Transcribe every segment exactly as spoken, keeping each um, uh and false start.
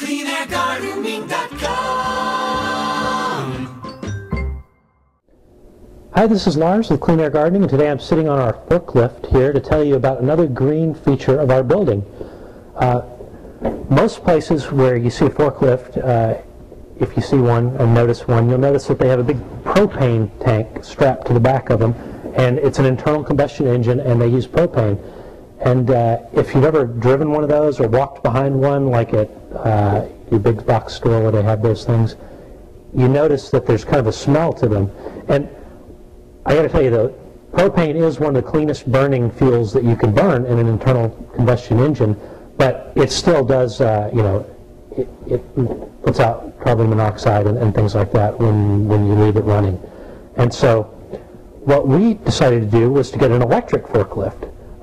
clean air gardening dot com. Hi, this is Lars with Clean Air Gardening, and today I'm sitting on our forklift here to tell you about another green feature of our building. Uh, most places where you see a forklift, uh, if you see one and notice one, you'll notice that they have a big propane tank strapped to the back of them, and it's an internal combustion engine, and they use propane. And uh, if you've ever driven one of those or walked behind one, like at uh, your big box store where they have those things, you notice that there's kind of a smell to them. And I got to tell you, though, propane is one of the cleanest burning fuels that you can burn in an internal combustion engine, but it still does, uh, you know, it, it puts out carbon monoxide and, and things like that when, when you leave it running. And so what we decided to do was to get an electric forklift.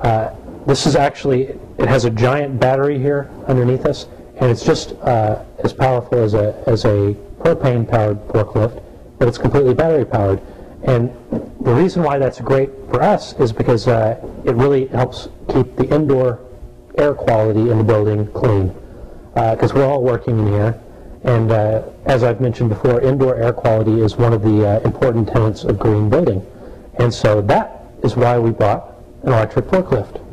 Uh, This is actually, it has a giant battery here underneath us, and it's just uh, as powerful as a, as a propane-powered forklift, but it's completely battery-powered. And the reason why that's great for us is because uh, it really helps keep the indoor air quality in the building clean, because uh, we're all working in here. And uh, as I've mentioned before, indoor air quality is one of the uh, important tenets of green building. And so that is why we bought an electric forklift.